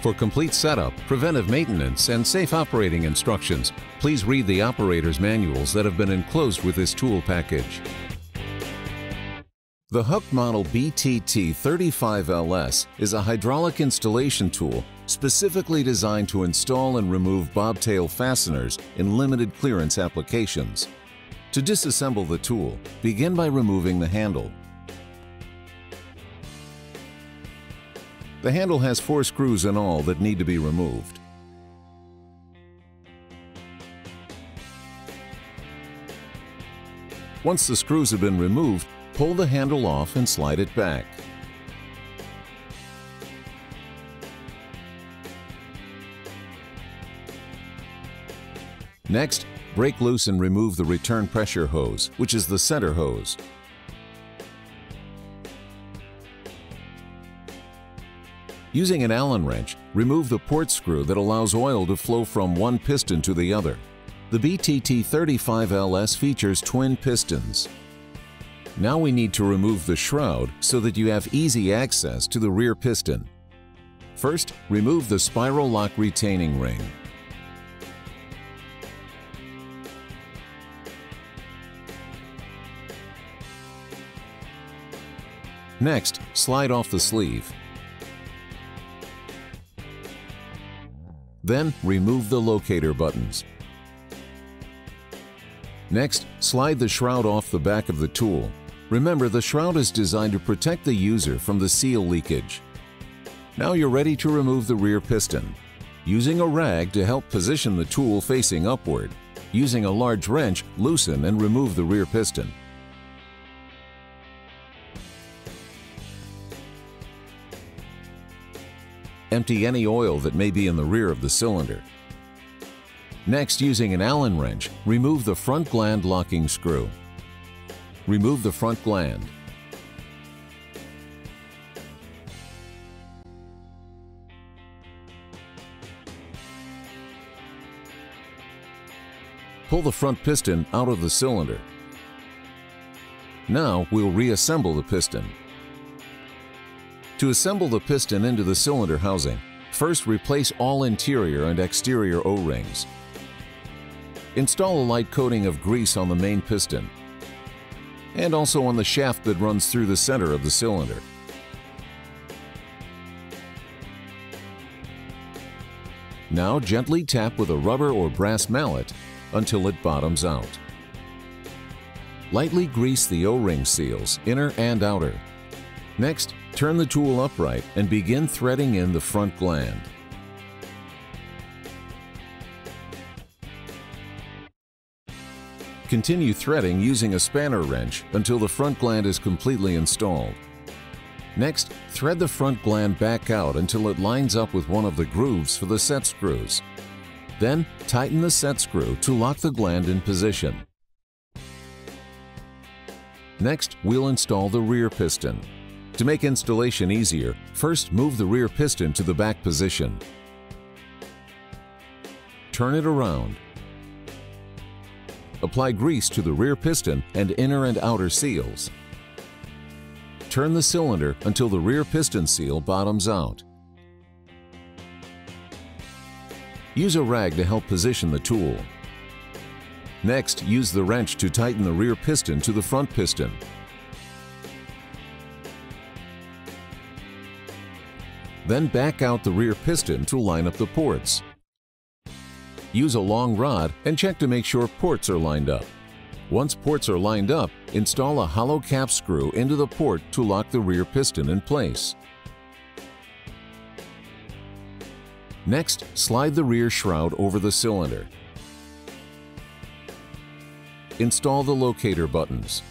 For complete setup, preventive maintenance, and safe operating instructions, please read the operator's manuals that have been enclosed with this tool package. The Huck model BTT35LS is a hydraulic installation tool specifically designed to install and remove bobtail fasteners in limited clearance applications. To disassemble the tool, begin by removing the handle. The handle has 4 screws in all that need to be removed. Once the screws have been removed, pull the handle off and slide it back. Next, break loose and remove the return pressure hose, which is the center hose. Using an Allen wrench, remove the port screw that allows oil to flow from one piston to the other. The BTT35LS features twin pistons. Now we need to remove the shroud so that you have easy access to the rear piston. First, remove the spiral lock retaining ring. Next, slide off the sleeve. Then, remove the locator buttons. Next, slide the shroud off the back of the tool. Remember, the shroud is designed to protect the user from the seal leakage. Now you're ready to remove the rear piston. Using a rag to help position the tool facing upward. Using a large wrench, loosen and remove the rear piston. Empty any oil that may be in the rear of the cylinder. Next, using an Allen wrench, remove the front gland locking screw. Remove the front gland. Pull the front piston out of the cylinder. Now we'll reassemble the piston. To assemble the piston into the cylinder housing, first replace all interior and exterior O-rings. Install a light coating of grease on the main piston and also on the shaft that runs through the center of the cylinder. Now gently tap with a rubber or brass mallet until it bottoms out. Lightly grease the O-ring seals, inner and outer. Next, turn the tool upright and begin threading in the front gland. Continue threading using a spanner wrench until the front gland is completely installed. Next, thread the front gland back out until it lines up with one of the grooves for the set screws. Then, tighten the set screw to lock the gland in position. Next, we'll install the rear piston. To make installation easier, first move the rear piston to the back position. Turn it around. Apply grease to the rear piston and inner and outer seals. Turn the cylinder until the rear piston seal bottoms out. Use a rag to help position the tool. Next, use the wrench to tighten the rear piston to the front piston. Then back out the rear piston to line up the ports. Use a long rod and check to make sure ports are lined up. Once ports are lined up, install a hollow cap screw into the port to lock the rear piston in place. Next, slide the rear shroud over the cylinder. Install the locator buttons.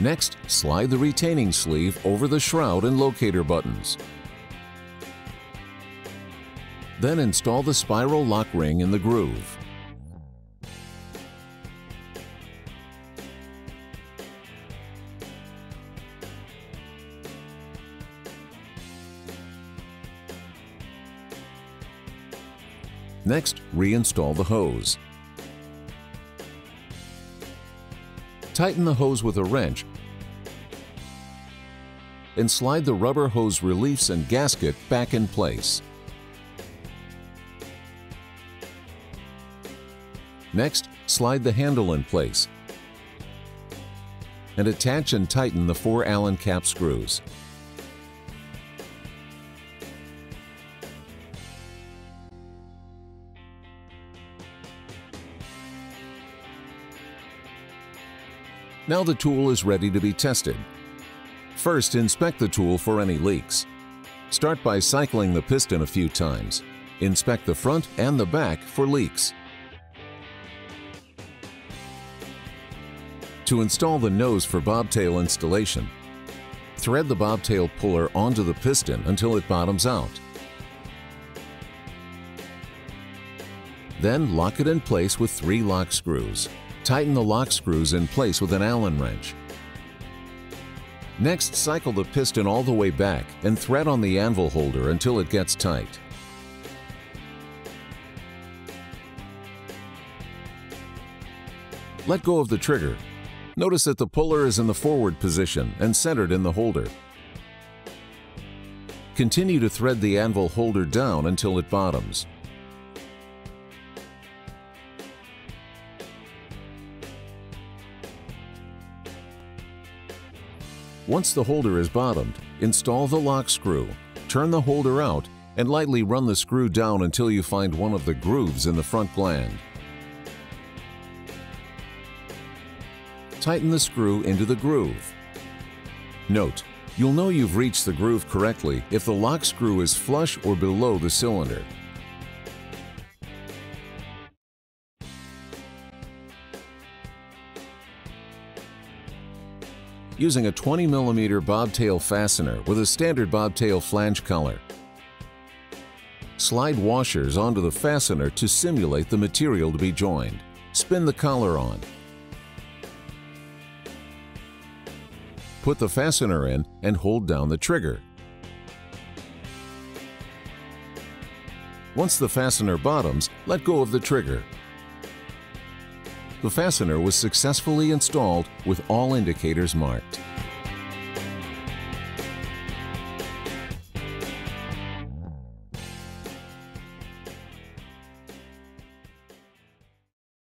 Next, slide the retaining sleeve over the shroud and locator buttons. Then install the spiral lock ring in the groove. Next, reinstall the hose. Tighten the hose with a wrench and slide the rubber hose reliefs and gasket back in place. Next, slide the handle in place and attach and tighten the 4 Allen cap screws. Now the tool is ready to be tested. First, inspect the tool for any leaks. Start by cycling the piston a few times. Inspect the front and the back for leaks. To install the nose for bobtail installation, thread the bobtail puller onto the piston until it bottoms out. Then lock it in place with 3 lock screws. Tighten the lock screws in place with an Allen wrench. Next, cycle the piston all the way back and thread on the anvil holder until it gets tight. Let go of the trigger. Notice that the puller is in the forward position and centered in the holder. Continue to thread the anvil holder down until it bottoms. Once the holder is bottomed, install the lock screw, turn the holder out, and lightly run the screw down until you find one of the grooves in the front gland. Tighten the screw into the groove. Note, you'll know you've reached the groove correctly if the lock screw is flush or below the cylinder. Using a 20mm bobtail fastener with a standard bobtail flange collar. Slide washers onto the fastener to simulate the material to be joined. Spin the collar on. Put the fastener in and hold down the trigger. Once the fastener bottoms, let go of the trigger. The fastener was successfully installed with all indicators marked.